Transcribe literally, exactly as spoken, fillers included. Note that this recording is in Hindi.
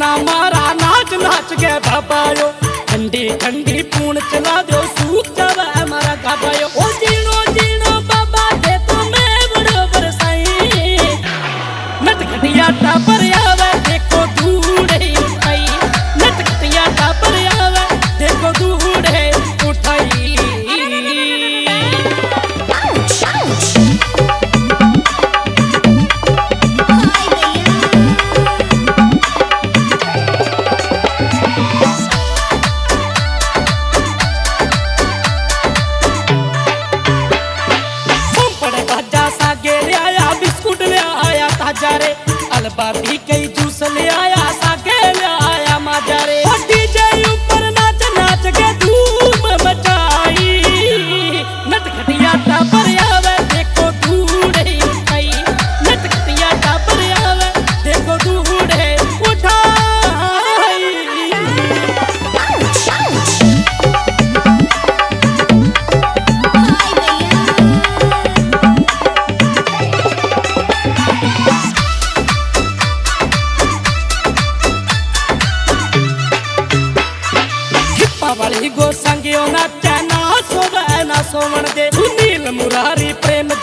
ना मारा नाच नाच के बाबायो, ठंडी ठंडी पून चला दो सूख जावा हमारा बाबायो। ओ जीनो जीनो बाबा दे तो मैं बड़ो बरसाई, नट घटिया ता पर आवे देखो दूड़े उठाई, नट घटिया ता पर आवे देखो दूड़े उठाई। अलबाबी कई जूस ले आया साके ले आया माजारे, डीजे ऊपर नाच नाच के धूम मचाई, नटखटिया टापर आवे देखो धूड़े उठाई, नटखटिया टापर आवे देखो धूड़े उठाई। वाली गो संगियो नाचे ना सोवे ना सोवण दे, सुनील मुरारी प्रेम